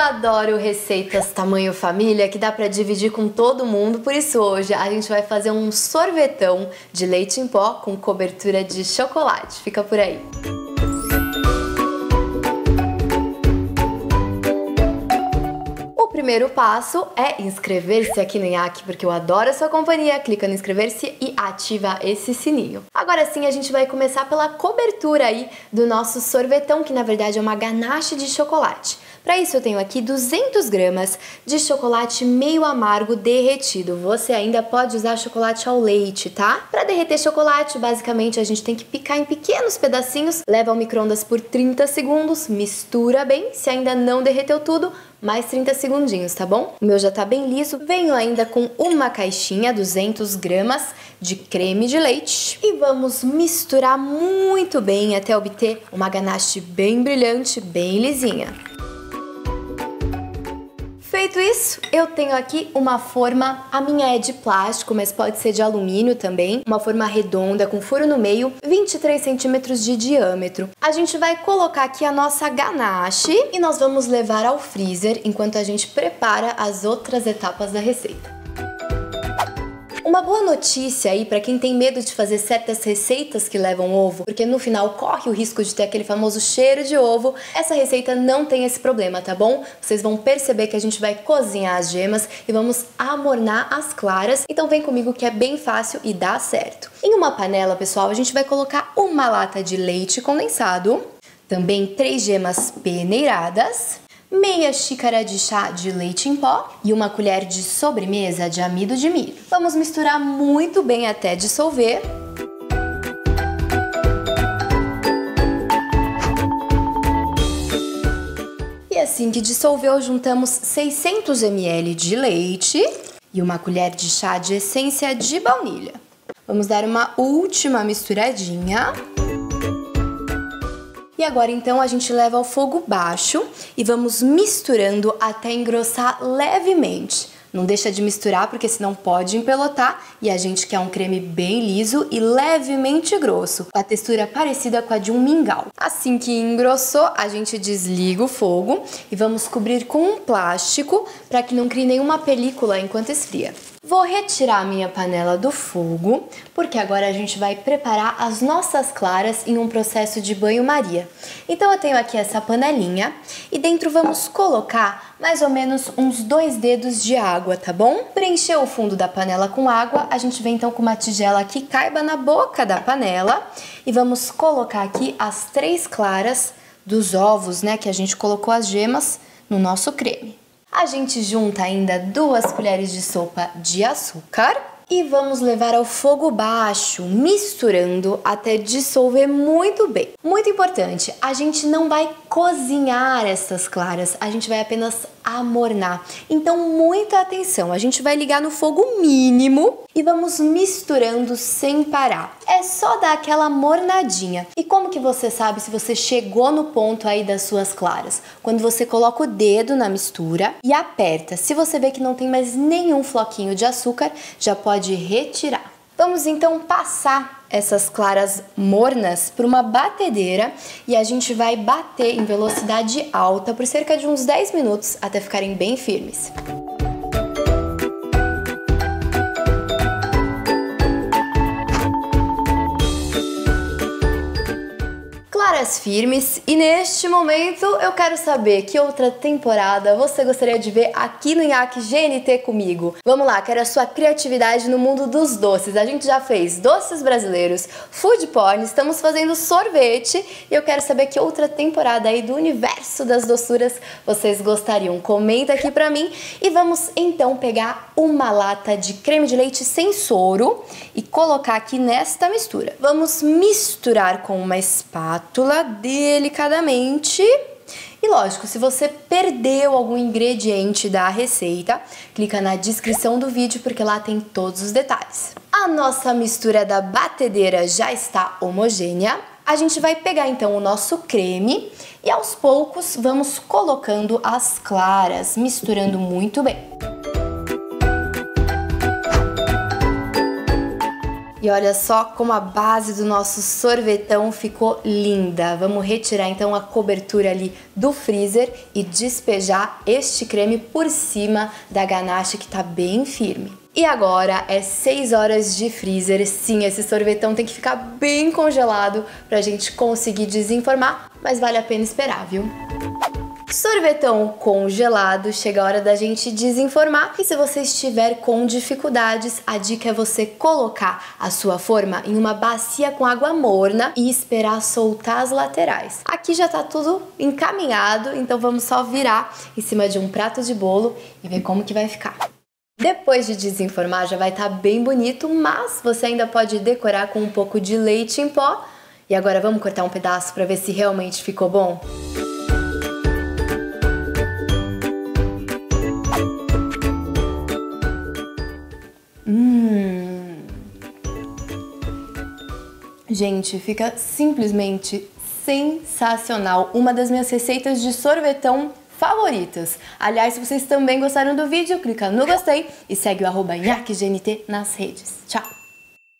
adoro receitas tamanho família que dá pra dividir com todo mundo, por isso hoje a gente vai fazer um sorvetão de leite em pó com cobertura de chocolate. Fica por aí! O primeiro passo é inscrever-se aqui no IAC, porque eu adoro a sua companhia. Clica no inscrever-se e ativa esse sininho. Agora sim, a gente vai começar pela cobertura aí do nosso sorvetão, que na verdade é uma ganache de chocolate. Para isso eu tenho aqui 200 gramas de chocolate meio amargo derretido. Você ainda pode usar chocolate ao leite, tá? Para derreter chocolate, basicamente a gente tem que picar em pequenos pedacinhos, leva ao micro-ondas por 30 segundos, mistura bem, se ainda não derreteu tudo, mais 30 segundinhos, tá bom? O meu já tá bem liso. Venho ainda com uma caixinha, 200 gramas de creme de leite e vamos misturar muito bem até obter uma ganache bem brilhante, bem lisinha. Feito isso, eu tenho aqui uma forma, a minha é de plástico, mas pode ser de alumínio também, uma forma redonda com furo no meio, 23 centímetros de diâmetro. A gente vai colocar aqui a nossa ganache e nós vamos levar ao freezer enquanto a gente prepara as outras etapas da receita. Uma boa notícia aí para quem tem medo de fazer certas receitas que levam ovo, porque no final corre o risco de ter aquele famoso cheiro de ovo, essa receita não tem esse problema, tá bom? Vocês vão perceber que a gente vai cozinhar as gemas e vamos amornar as claras, então vem comigo que é bem fácil e dá certo. Em uma panela, pessoal, a gente vai colocar uma lata de leite condensado, também 3 gemas peneiradas, meia xícara de chá de leite em pó e uma colher de sobremesa de amido de milho. Vamos misturar muito bem até dissolver. E assim que dissolveu, juntamos 600 ml de leite e uma colher de chá de essência de baunilha. Vamos dar uma última misturadinha. E agora então a gente leva ao fogo baixo e vamos misturando até engrossar levemente. Não deixa de misturar porque senão pode empelotar e a gente quer um creme bem liso e levemente grosso, com a textura parecida com a de um mingau. Assim que engrossou, a gente desliga o fogo e vamos cobrir com um plástico para que não crie nenhuma película enquanto esfria. Vou retirar a minha panela do fogo, porque agora a gente vai preparar as nossas claras em um processo de banho-maria. Então eu tenho aqui essa panelinha e dentro vamos colocar mais ou menos uns 2 dedos de água, tá bom? Preencheu o fundo da panela com água, a gente vem então com uma tigela que caiba na boca da panela e vamos colocar aqui as 3 claras dos ovos, né, que a gente colocou as gemas no nosso creme. A gente junta ainda 2 colheres de sopa de açúcar e vamos levar ao fogo baixo, misturando até dissolver muito bem. Muito importante, a gente não vai cozinhar essas claras, a gente vai apenas amornar. Então muita atenção, a gente vai ligar no fogo mínimo e vamos misturando sem parar. É só dar aquela mornadinha. E como que você sabe se você chegou no ponto aí das suas claras? Quando você coloca o dedo na mistura e aperta. Se você vê que não tem mais nenhum floquinho de açúcar, já pode retirar. Vamos então passar essas claras mornas para uma batedeira e a gente vai bater em velocidade alta por cerca de uns 10 minutos até ficarem bem firmes. Claras firmes, e neste momento eu quero saber que outra temporada você gostaria de ver aqui no Nhac GNT comigo. Vamos lá, quero a sua criatividade no mundo dos doces. A gente já fez doces brasileiros, food porn, estamos fazendo sorvete e eu quero saber que outra temporada aí do universo das doçuras vocês gostariam. Comenta aqui pra mim e vamos então pegar uma lata de creme de leite sem soro e colocar aqui nesta mistura. Vamos misturar com uma espátula delicadamente e lógico, se você perdeu algum ingrediente da receita, clica na descrição do vídeo porque lá tem todos os detalhes. A nossa mistura da batedeira já está homogênea, a gente vai pegar então o nosso creme e aos poucos vamos colocando as claras, misturando muito bem. E olha só como a base do nosso sorvetão ficou linda. Vamos retirar então a cobertura ali do freezer e despejar este creme por cima da ganache que tá bem firme. E agora é 6 horas de freezer. Sim, esse sorvetão tem que ficar bem congelado pra gente conseguir desenformar, mas vale a pena esperar, viu? Sorvetão congelado, chega a hora da gente desenformar, e se você estiver com dificuldades, a dica é você colocar a sua forma em uma bacia com água morna e esperar soltar as laterais. Aqui já tá tudo encaminhado, então vamos só virar em cima de um prato de bolo e ver como que vai ficar. Depois de desenformar já vai estar bem bonito, mas você ainda pode decorar com um pouco de leite em pó. E agora vamos cortar um pedaço para ver se realmente ficou bom? Gente, fica simplesmente sensacional, uma das minhas receitas de sorvetão favoritas. Aliás, se vocês também gostaram do vídeo, clica no gostei e segue o @NhacGNT nas redes. Tchau!